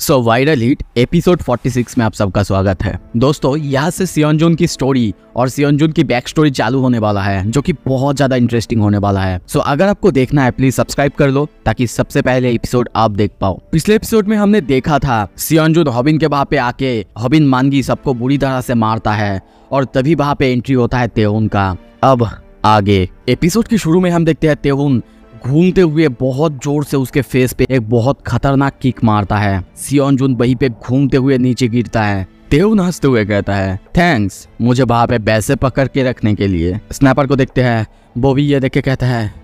So viral hit episode 46 में आप सबका स्वागत है। दोस्तों यहाँ से सियोनजुन की स्टोरी और सियोनजुन की बैक स्टोरी चालू होने वाला है, जो कि बहुत ज्यादा इंटरेस्टिंग होने वाला है। सो अगर आपको देखना है प्लीज सब्सक्राइब कर लो ताकि सबसे पहले एपिसोड आप देख पाओ। पिछले एपिसोड में हमने देखा था सियोनजुन हॉबिन के वहाँ पे आके हॉबिन मानगी सबको बुरी तरह से मारता है और तभी वहाँ पे एंट्री होता है तेहुन का। अब आगे एपिसोड के शुरू में हम देखते हैं तेहुन घूमते हुए बहुत जोर से उसके फेस पे एक बहुत खतरनाक किक मारता है। सियोनजुन वहीं पे घूमते हुए नीचे गिरता है। तेहुन हंसते हुए कहता है थैंक्स मुझे वहां पे वैसे पकड़ के रखने के लिए। स्नैपर को देखते हैं, वो भी ये देख के कहता है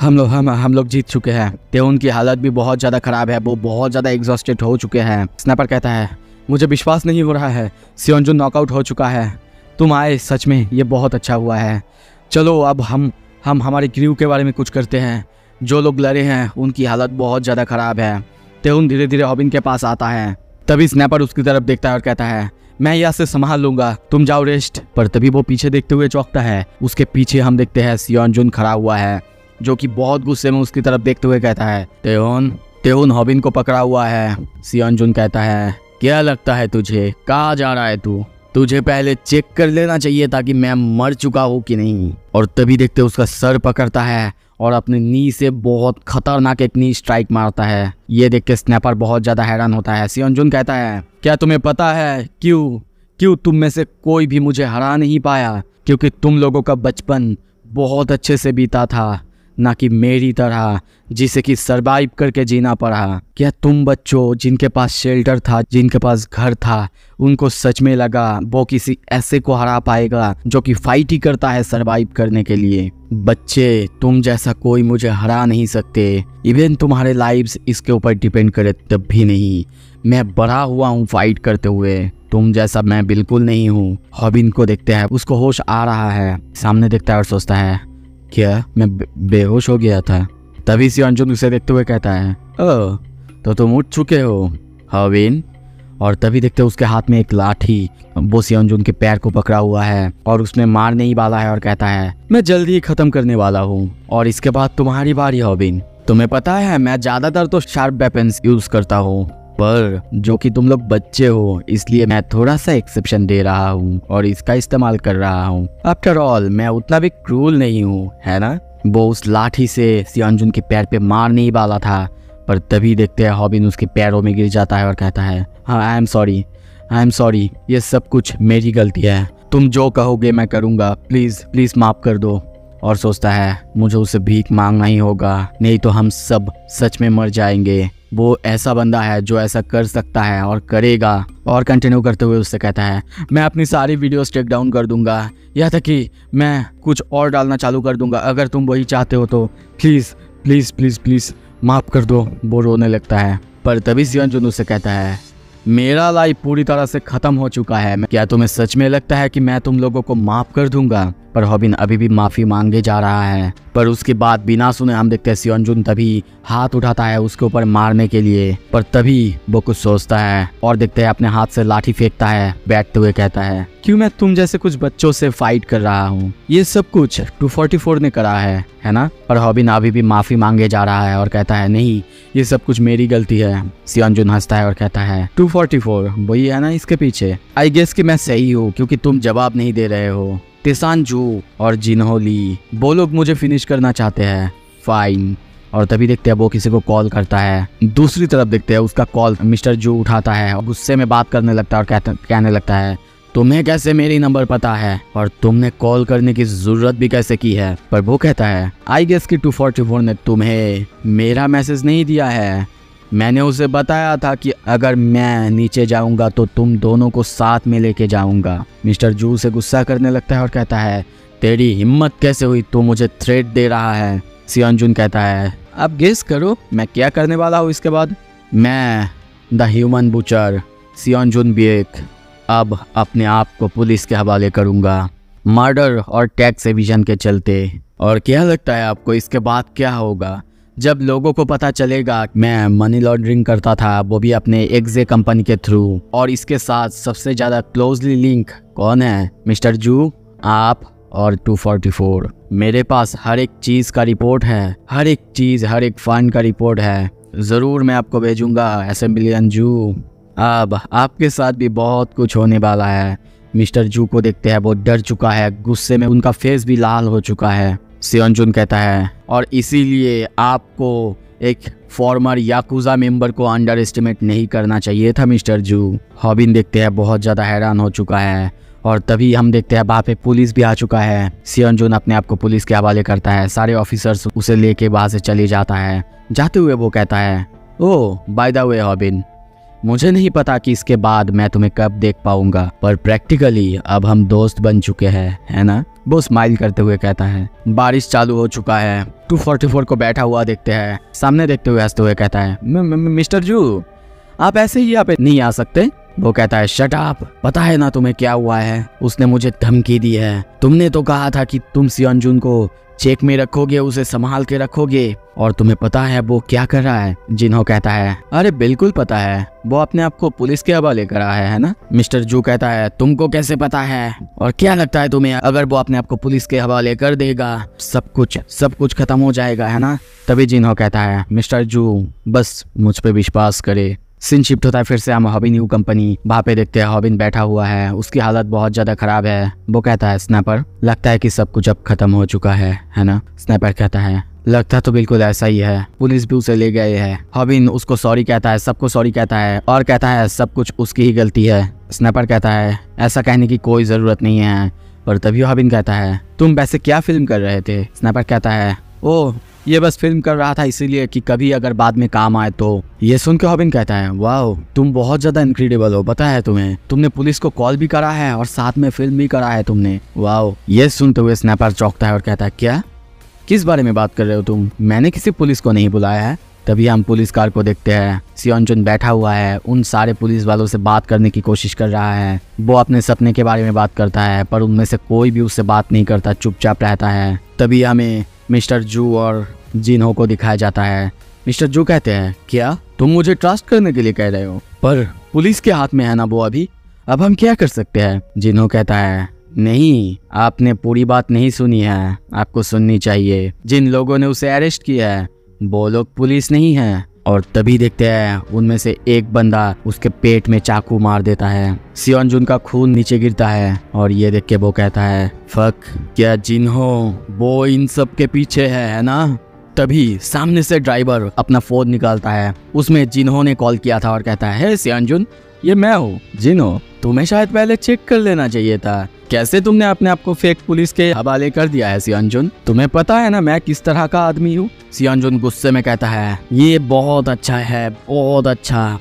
हम लोग जीत चुके हैं। तेहुन की हालत भी बहुत ज्यादा खराब है, वो बहुत ज्यादा एग्जॉस्टेड हो चुके हैं। स्नैपर कहता है मुझे विश्वास नहीं हो रहा है, सियोनजुन नॉकआउट हो चुका है, तुम आए सच में ये बहुत अच्छा हुआ है। चलो अब हम हमारे क्रू के बारे में कुछ करते हैं, जो लोग लड़े हैं उनकी हालत बहुत ज़्यादा ख़राब है। तेहुन धीरे धीरे हॉबिन के पास आता है, तभी स्नैपर उसकी तरफ देखता है और कहता है मैं यहाँ से संभाल लूंगा, तुम जाओ रेस्ट पर। तभी वो पीछे देखते हुए चौंकता है, उसके पीछे हम देखते हैं सियोनजुन खड़ा हुआ है, जो कि बहुत गुस्से में उसकी तरफ देखते हुए कहता है तेहुन हॉबिन को पकड़ा हुआ है। सियोनजुन कहता है क्या लगता है तुझे कहाँ जा रहा है तुझे पहले चेक कर लेना चाहिए था कि मैं मर चुका हूँ कि नहीं। और तभी देखते उसका सर पकड़ता है और अपने नी से बहुत खतरनाक एक नी स्ट्राइक मारता है। ये देख के स्नैपर बहुत ज़्यादा हैरान होता है। सियोनजुन कहता है क्या तुम्हें पता है क्यों तुम में से कोई भी मुझे हरा नहीं पाया? क्योंकि तुम लोगों का बचपन बहुत अच्छे से बीता था, ना कि मेरी तरह जिसे कि सरवाइव करके जीना पड़ा। क्या तुम बच्चों जिनके पास शेल्टर था, जिनके पास घर था, उनको सच में लगा वो किसी ऐसे को हरा पाएगा जो कि फाइट ही करता है सरवाइव करने के लिए? बच्चे तुम जैसा कोई मुझे हरा नहीं सकते, इवन तुम्हारे लाइव्स इसके ऊपर डिपेंड करे तब भी नहीं। मैं बड़ा हुआ हूँ फाइट करते हुए, तुम जैसा मैं बिल्कुल नहीं हूँ। हॉबिन को देखते हैं, उसको होश आ रहा है, सामने देखता है और सोचता है क्या मैं बेहोश हो गया था? तभी सियोनजुन उसे देखते हुए कहता है ओ तो तुम उठ चुके हो हॉबिन। और तभी देखते उसके हाथ में एक लाठी, वो सियोनजुन के पैर को पकड़ा हुआ है और उसमें मारने ही वाला है और कहता है मैं जल्दी ही खत्म करने वाला हूँ और इसके बाद तुम्हारी बारी हॉबिन। तुम्हें पता है मैं ज्यादातर तो शार्प वेपन्स यूज करता हूँ, पर जो कि तुम लोग बच्चे हो इसलिए मैं थोड़ा सा एक्सेप्शन दे रहा हूँ और इसका इस्तेमाल कर रहा हूँ। आफ्टर ऑल मैं उतना भी क्रूल नहीं हूँ, है ना? वो उस लाठी से सियोनजुन के पैर पे मारने ही वाला था, पर तभी देखते हैं हॉबिन उसके पैरों में गिर जाता है और कहता है हाँ आई एम सॉरी, ये सब कुछ मेरी गलती है, तुम जो कहोगे मैं करूँगा, प्लीज़ माफ़ कर दो। और सोचता है मुझे उसे भीख मांगना ही होगा, नहीं तो हम सब सच में मर जाएंगे। वो ऐसा बंदा है जो ऐसा कर सकता है और करेगा। और कंटिन्यू करते हुए उससे कहता है मैं अपनी सारी वीडियोस टेक डाउन कर दूंगा, यहाँ तक कि मैं कुछ और डालना चालू कर दूंगा, अगर तुम वही चाहते हो तो प्लीज़ माफ़ कर दो। वो रोने लगता है, पर तभी सियोनजुन उससे कहता है मेरा लाइफ पूरी तरह से ख़त्म हो चुका है, क्या तुम्हें सच में लगता है कि मैं तुम लोगों को माफ़ कर दूंगा? पर हॉबिन अभी भी माफ़ी मांगे जा रहा है, पर उसके बाद बिना सुने हम देखते हैं सियोनजुन तभी हाथ उठाता है उसके ऊपर मारने के लिए, पर तभी वो कुछ सोचता है और देखते हैं अपने हाथ से लाठी फेंकता है, बैठते हुए कहता है क्यों मैं तुम जैसे कुछ बच्चों से फाइट कर रहा हूँ? ये सब कुछ 244 ने करा है ना? पर हॉबिन अभी भी माफ़ी मांगे जा रहा है और कहता है नहीं, ये सब कुछ मेरी गलती है। सियोनजुन हंसता है और कहता है 244 वही है ना इसके पीछे? आई गेस कि मैं सही हूँ क्योंकि तुम जवाब नहीं दे रहे हो। तिसान जू और जिन्हो ली वो लोग मुझे फिनिश करना चाहते हैं, फाइन। और तभी देखते हैं वो किसी को कॉल करता है। दूसरी तरफ देखते हैं उसका कॉल मिस्टर जू उठाता है और गुस्से में बात करने लगता है और कहने लगता है तुम्हें कैसे मेरी नंबर पता है और तुमने कॉल करने की जरूरत भी कैसे की है? पर वो कहता है आई गेस कि 244 ने तुम्हें मेरा मैसेज नहीं दिया है, मैंने उसे बताया था कि अगर मैं नीचे जाऊंगा तो तुम दोनों को साथ में लेके जाऊंगा। मिस्टर जू से गुस्सा करने लगता है और कहता है तेरी हिम्मत कैसे हुई, तू मुझे थ्रेट दे रहा है। सियोनजुन कहता है अब गेस करो मैं क्या करने वाला हूँ इसके बाद? मैं the human butcher Seonjun Baek अब अपने आप को पुलिस के हवाले करूँगा मर्डर और टैक्स एविजन के चलते। और क्या लगता है आपको इसके बाद क्या होगा? जब लोगों को पता चलेगा मैं मनी लॉन्ड्रिंग करता था, वो भी अपने एक्जे कंपनी के थ्रू, और इसके साथ सबसे ज़्यादा क्लोजली लिंक कौन है? मिस्टर जू, आप और 244। मेरे पास हर एक चीज़ का रिपोर्ट है, हर एक फंड का रिपोर्ट है, ज़रूर मैं आपको भेजूंगा एसेंबलियन जू। अब आपके साथ भी बहुत कुछ होने वाला है। मिस्टर जू को देखते हैं वो डर चुका है, गुस्से में उनका फेस भी लाल हो चुका है। सियोनजुन कहता है और इसीलिए आपको एक फॉर्मर याकूजा मेंबर को अंडर एस्टिमेट नहीं करना चाहिए था मिस्टर जू। हॉबिन देखते हैं बहुत ज़्यादा हैरान हो चुका है और तभी हम देखते हैं वहाँ पे पुलिस भी आ चुका है। सियोनजुन अपने आप को पुलिस के हवाले करता है, सारे ऑफिसर्स उसे लेके वहाँ से चले जाता है। जाते हुए वो कहता है ओह बाय द वे हॉबिन, मुझे नहीं पता कि इसके बाद मैं तुम्हें कब देख पाऊंगा, पर प्रैक्टिकली अब हम दोस्त बन चुके हैं, है ना? वो स्माइल करते हुए कहता है। बारिश चालू हो चुका है। 244 को बैठा हुआ देखते हैं, सामने देखते हुए हंसते हुए कहता है मिस्टर जू आप ऐसे ही यहाँ पे नहीं आ सकते। वो कहता है शट अप, पता है ना तुम्हें क्या हुआ है, उसने मुझे धमकी दी है। तुमने तो कहा था कि तुम सियोनजुन को चेक में रखोगे, उसे संभाल के रखोगे, और तुम्हें पता है वो क्या कर रहा है। जिन्हो कहता है अरे बिल्कुल पता है, वो अपने आप को पुलिस के हवाले कर रहा है ना। मिस्टर जू कहता है तुमको कैसे पता है, और क्या लगता है तुम्हें अगर वो अपने आप को पुलिस के हवाले कर देगा सब कुछ खत्म हो जाएगा, है ना? तभी जिन्हो कहता है मिस्टर जू बस मुझ पे विश्वास करे। सीन शिफ्ट होता है फिर से हम हॉबिन यू कंपनी। वहाँ पे देखते हैं हॉबिन बैठा हुआ है, उसकी हालत बहुत ज़्यादा ख़राब है। वो कहता है स्नैपर लगता है कि सब कुछ अब खत्म हो चुका है ना? स्नैपर कहता है लगता तो बिल्कुल ऐसा ही है, पुलिस भी उसे ले गए है। हॉबिन उसको सॉरी कहता है, सबको सॉरी कहता है और कहता है सब कुछ उसकी ही गलती है। स्नैपर कहता है ऐसा कहने की कोई ज़रूरत नहीं है, पर तभी हॉबिन कहता है तुम वैसे क्या फिल्म कर रहे थे। स्नैपर कहता है ओह ये बस फिल्म कर रहा था इसीलिए कि कभी अगर बाद में काम आए तो। ये सुन के हॉबिन कहता है वाओ तुम बहुत ज्यादा इनक्रेडिबल हो, पता है तुम्हें, तुमने पुलिस को कॉल भी करा है और साथ में फिल्म भी करा है तुमने, वाओ। ये सुनते हुए स्नैपर चौंकता है और कहता है क्या, किस बारे में बात कर रहे हो तुम, मैंने किसी पुलिस को नहीं बुलाया है। तभी हम पुलिस कार को देखते हैं, सियोनजुन बैठा हुआ है, उन सारे पुलिस वालों से बात करने की कोशिश कर रहा है। वो अपने सपने के बारे में बात करता है पर उनमें से कोई भी उससे बात नहीं करता, चुपचाप रहता है। तभी हमें मिस्टर जू और जिन्हो को दिखाया जाता है। मिस्टर जू कहते हैं क्या तुम मुझे ट्रस्ट करने के लिए कह रहे हो, पर पुलिस के हाथ में है ना वो अभी, अब हम क्या कर सकते हैं। जिन्हो कहता है नहीं आपने पूरी बात नहीं सुनी है, आपको सुननी चाहिए। जिन लोगों ने उसे अरेस्ट किया है वो लोग पुलिस नहीं है। और तभी देखते हैं उनमें से एक बंदा उसके पेट में चाकू मार देता है। सियोनजुन का खून नीचे गिरता है और ये देख के वो कहता है फक, क्या जिन्हो वो इन सब के पीछे है ना? तभी सामने से ड्राइवर अपना फोन निकालता है, उसमें जिन्हो ने कॉल किया था और कहता है हे सियोनजुन ये मैं हूँ जिन्हो, तुम्हें शायद पहले चेक कर लेना चाहिए था, कैसे तुमने अपने आप को फेक पुलिस के हवाले कर दिया है सियोनजुन, तुम्हें पता है ना मैं किस तरह का आदमी हूँ। सियोनजुन गुस्से में कहता है ये बहुत अच्छा है, बहुत अच्छा,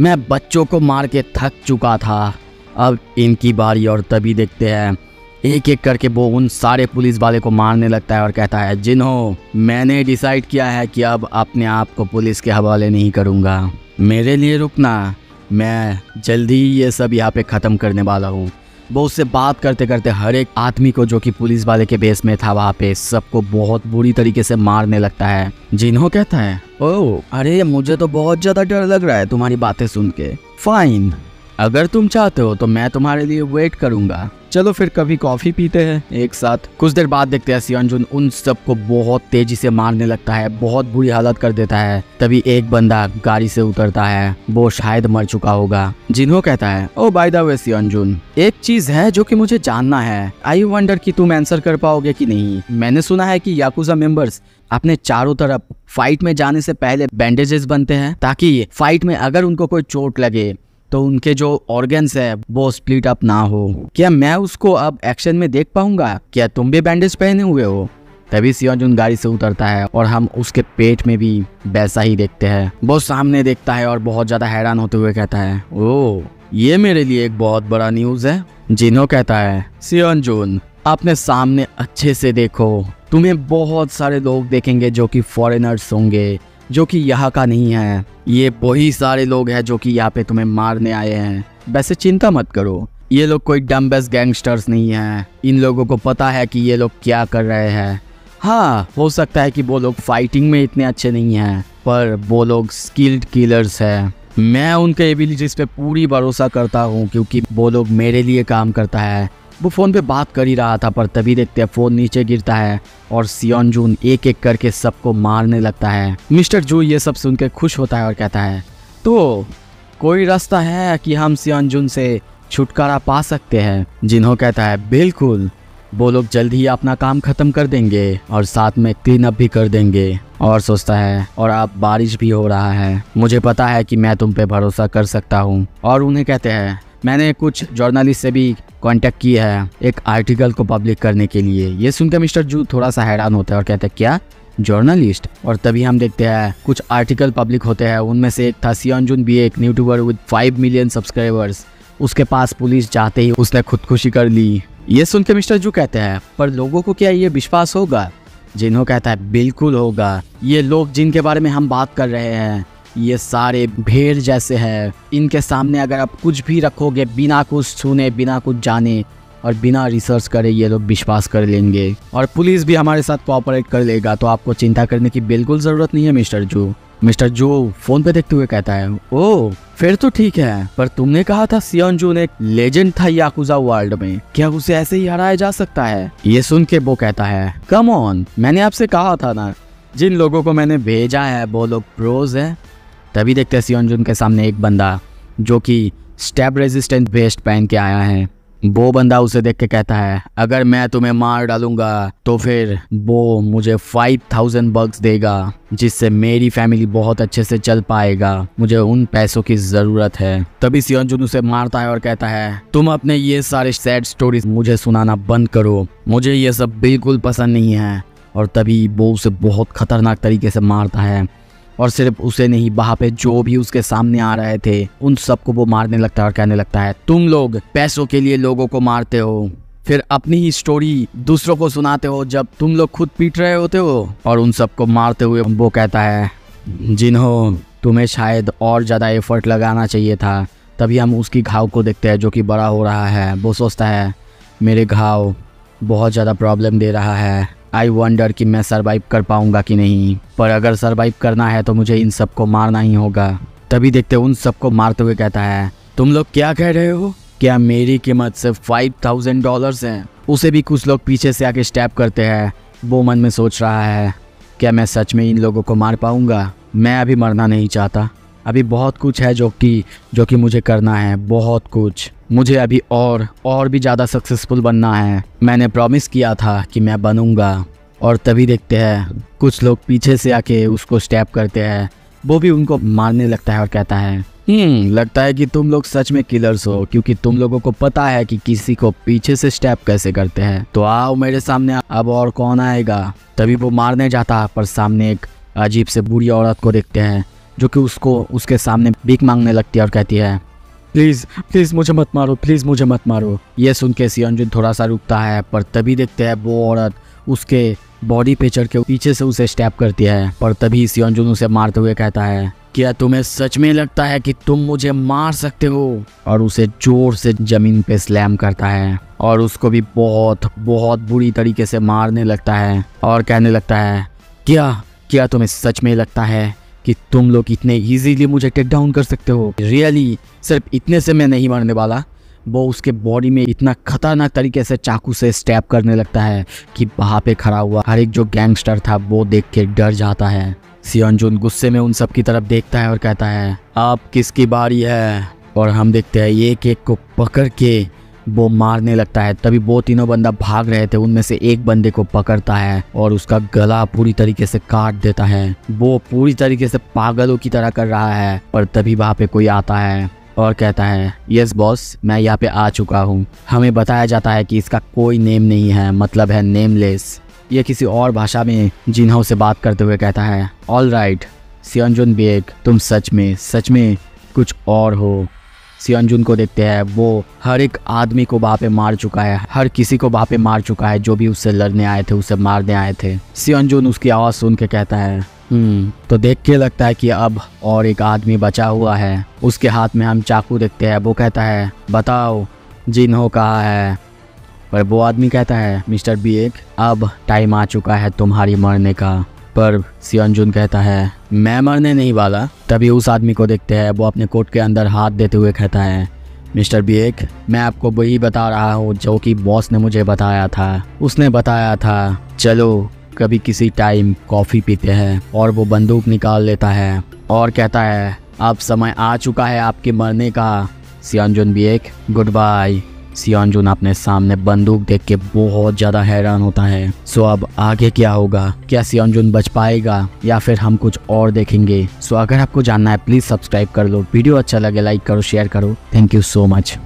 मैं बच्चों को मार के थक चुका था, अब इनकी बारी। और तभी देखते हैं एक एक करके वो उन सारे पुलिस वाले को मारने लगता है और कहता है जिन्हो मैंने डिसाइड किया है कि अब अपने आप को पुलिस के हवाले नहीं करूँगा, मेरे लिए रुकना, मैं जल्दी ये सब यहाँ पे ख़त्म करने वाला हूँ। वो उससे बात करते करते हर एक आदमी को जो कि पुलिस वाले के बेस में था वहाँ पे सबको बहुत बुरी तरीके से मारने लगता है। जिन्हो कहता है ओह अरे मुझे तो बहुत ज़्यादा डर लग रहा है तुम्हारी बातें सुन के, फाइन अगर तुम चाहते हो तो मैं तुम्हारे लिए वेट करूँगा, चलो फिर कभी कॉफ़ी पीते हैं एक साथ। कुछ देर बाद देखते हैं सियोनजुन उन सबको बहुत तेजी से मारने लगता है, बहुत बुरी हालत कर देता है। तभी एक बंदा गाड़ी से उतरता है, वो शायद मर चुका होगा। जिन्हो कहता है ओ बाय द वे सियोनजुन एक चीज है जो कि मुझे जानना है, आई वंडर कि तुम आंसर कर पाओगे कि नहीं। मैंने सुना है कि याकूजा मेंबर्स अपने चारों तरफ फाइट में जाने से पहले बैंडेजेस बनते हैं ताकि फाइट में अगर उनको कोई चोट लगे तो उनके जो ऑर्गन्स है वो स्प्लिट अप ना हो, क्या मैं उसको अब एक्शन में देख पाऊंगा, क्या तुम भी बैंडेज पहने हुए हो। तभी सियोनजुन गाड़ी से उतरता है और हम उसके पेट में भी वैसा ही देखते हैं। वो सामने देखता है और बहुत ज्यादा हैरान होते हुए कहता है ओह ये मेरे लिए एक बहुत बड़ा न्यूज है। जिन्हो कहता है सियोनजुन अपने सामने अच्छे से देखो, तुम्हें बहुत सारे लोग देखेंगे जो कि फॉरेनर्स होंगे, जो कि यहाँ का नहीं है, ये वही सारे लोग हैं जो कि यहाँ पे तुम्हें मारने आए हैं। वैसे चिंता मत करो, ये लोग कोई डम्बेस गैंगस्टर्स नहीं हैं, इन लोगों को पता है कि ये लोग क्या कर रहे हैं। हाँ हो सकता है कि वो लोग फाइटिंग में इतने अच्छे नहीं हैं, पर वो लोग स्किल्ड किलर्स हैं, मैं उनके एबिलिटीज़ पे पूरी भरोसा करता हूँ क्योंकि वो लोग मेरे लिए काम करता है वो फ़ोन पे बात कर ही रहा था, पर तभी देखते हैं फ़ोन नीचे गिरता है और सियोनजून एक एक करके सबको मारने लगता है। मिस्टर जू ये सब सुनकर खुश होता है और कहता है तो कोई रास्ता है कि हम सियोनजून से छुटकारा पा सकते हैं। जिन्हों कहता है बिल्कुल, वो लोग जल्द ही अपना काम ख़त्म कर देंगे और साथ में क्लीन अप भी कर देंगे। और सोचता है और अब बारिश भी हो रहा है, मुझे पता है कि मैं तुम पे भरोसा कर सकता हूँ। और उन्हें कहते हैं मैंने कुछ जर्नलिस्ट से भी कांटेक्ट किया है एक आर्टिकल को पब्लिक करने के लिए। ये सुनकर मिस्टर जू थोड़ा सा हैरान होता है और कहते हैं क्या जर्नलिस्ट। और तभी हम देखते हैं कुछ आर्टिकल पब्लिक होते हैं, उनमें से एक था सियोनजुन भी एक यूट्यूबर विद 5 मिलियन सब्सक्राइबर्स, उसके पास पुलिस जाते ही उसने खुदकुशी कर ली। ये सुनकर मिस्टर जू कहते हैं पर लोगों को क्या ये विश्वास होगा। जिन्हों कहता है बिल्कुल होगा, ये लोग जिनके बारे में हम बात कर रहे हैं ये सारे भेड़ जैसे हैं, इनके सामने अगर आप कुछ भी रखोगे बिना कुछ छूने बिना कुछ जाने और बिना रिसर्च करे ये लोग विश्वास कर लेंगे और पुलिस भी हमारे साथ कोऑपरेट कर लेगा, तो आपको चिंता करने की बिल्कुल ज़रूरत नहीं है मिस्टर जू। मिस्टर जू फ़ोन पे देखते हुए कहता है ओह फिर तो ठीक है, पर तुमने कहा था सियोनजून एक लेजेंड था याकुजा वर्ल्ड में, क्या उसे ऐसे ही हराया जा सकता है। ये सुन के वो कहता है कम ऑन, मैंने आपसे कहा था ना जिन लोगों को मैंने भेजा है वो लोग प्रोज है। तभी देखते हैं सियोनजुन के सामने एक बंदा जो कि स्टैब रेजिस्टेंट वेस्ट पहन के आया है। वो बंदा उसे देख के कहता है अगर मैं तुम्हें मार डालूंगा तो फिर वो मुझे 5000 बक्स देगा जिससे मेरी फैमिली बहुत अच्छे से चल पाएगा, मुझे उन पैसों की ज़रूरत है। तभी सियोनजुन उसे मारता है और कहता है तुम अपने ये सारे सैड स्टोरीज मुझे सुनाना बंद करो, मुझे ये सब बिल्कुल पसंद नहीं है। और तभी वो उसे बहुत ख़तरनाक तरीके से मारता है और सिर्फ उसे नहीं वहाँ पे जो भी उसके सामने आ रहे थे उन सबको वो मारने लगता है और कहने लगता है तुम लोग पैसों के लिए लोगों को मारते हो, फिर अपनी ही स्टोरी दूसरों को सुनाते हो जब तुम लोग खुद पीट रहे होते हो। और उन सबको मारते हुए वो कहता है जिन्हों तुम्हें शायद और ज़्यादा एफर्ट लगाना चाहिए था। तभी हम उसकी घाव को देखते हैं जो कि बड़ा हो रहा है। वो सोचता है मेरे घाव बहुत ज़्यादा प्रॉब्लम दे रहा है, आई वंडर कि मैं सर्वाइव कर पाऊंगा कि नहीं, पर अगर सर्वाइव करना है तो मुझे इन सबको मारना ही होगा। तभी देखते उन सबको मारते हुए कहता है तुम लोग क्या कह रहे हो, क्या मेरी कीमत सिर्फ $5000 है। उसे भी कुछ लोग पीछे से आके स्टैप करते हैं। वो मन में सोच रहा है क्या मैं सच में इन लोगों को मार पाऊँगा, मैं अभी मरना नहीं चाहता, अभी बहुत कुछ है जो कि मुझे करना है, बहुत कुछ मुझे अभी और भी ज़्यादा सक्सेसफुल बनना है, मैंने प्रॉमिस किया था कि मैं बनूंगा। और तभी देखते हैं कुछ लोग पीछे से आके उसको स्टैप करते हैं, वो भी उनको मारने लगता है और कहता है लगता है कि तुम लोग सच में किलर्स हो क्योंकि तुम लोगों को पता है कि किसी को पीछे से स्टैप कैसे करते हैं, तो आओ मेरे सामने अब और कौन आएगा। तभी वो मारने जाता पर सामने एक अजीब से बुरी औरत को देखते हैं जो कि उसके सामने भीख मांगने लगती है और कहती है प्लीज़ प्लीज़ मुझे मत मारो, प्लीज़ मुझे मत मारो। यह सुन के सियोनजुन थोड़ा सा रुकता है, पर तभी देखते हैं वो औरत उसके बॉडी पे चढ़ के पीछे से उसे स्टैप करती है। पर तभी सियोनजुन उसे मारते हुए कहता है क्या तुम्हें सच में लगता है कि तुम मुझे मार सकते हो। और उसे जोर से ज़मीन पे स्लैम करता है और उसको भी बहुत बहुत बुरी तरीके से मारने लगता है और कहने लगता है क्या तुम्हें सच में लगता है कि तुम लोग इतने इजीली मुझे टेक डाउन कर सकते हो, रियली सिर्फ इतने से मैं नहीं मरने वाला। वो उसके बॉडी में इतना खतरनाक तरीके से चाकू से स्टैप करने लगता है कि वहाँ पे खड़ा हुआ हर एक जो गैंगस्टर था वो देख के डर जाता है। सियोनजुन गुस्से में उन सब की तरफ देखता है और कहता है आप किसकी बारी है। और हम देखते हैं एक एक को पकड़ के वो मारने लगता है। तभी वो तीनों बंदा भाग रहे थे, उनमें से एक बंदे को पकड़ता है और उसका गला पूरी तरीके से काट देता है। वो पूरी तरीके से पागलों की तरह कर रहा है। और तभी वहाँ पे कोई आता है और कहता है यस बॉस, मैं यहाँ पे आ चुका हूँ। हमें बताया जाता है कि इसका कोई नेम नहीं है, मतलब है नेमलेस। ये किसी और भाषा में जिन्हों से बात करते हुए कहता है ऑल राइट सियोनजुन बेग, तुम सच में कुछ और हो। सियोनजुन को देखते हैं वो हर एक आदमी को वहाँ पे मार चुका है, हर किसी को वहाँ पे मार चुका है जो भी उससे लड़ने आए थे, उसे मारने आए थे। सियोनजुन उसकी आवाज़ सुन के कहता है तो देख के लगता है कि अब और एक आदमी बचा हुआ है, उसके हाथ में हम चाकू देखते हैं। वो कहता है बताओ जिन्हों कहा है। पर वो आदमी कहता है मिस्टर बीएक, अब टाइम आ चुका है तुम्हारी मरने का। पर सियोनजुन कहता है मैं मरने नहीं वाला। तभी उस आदमी को देखते हैं वो अपने कोट के अंदर हाथ देते हुए कहता है मिस्टर बिग, मैं आपको वही बता रहा हूँ जो कि बॉस ने मुझे बताया था। उसने बताया था चलो कभी किसी टाइम कॉफ़ी पीते हैं, और वो बंदूक निकाल लेता है और कहता है अब समय आ चुका है आपके मरने का Seonjun big, good bye. Seonjun अपने सामने बंदूक देख के बहुत ज़्यादा हैरान होता है। सो अब आगे क्या होगा? क्या सियोनजुन बच पाएगा या फिर हम कुछ और देखेंगे? सो अगर आपको जानना है प्लीज़ सब्सक्राइब कर लो, वीडियो अच्छा लगे लाइक करो, शेयर करो। Thank you so much.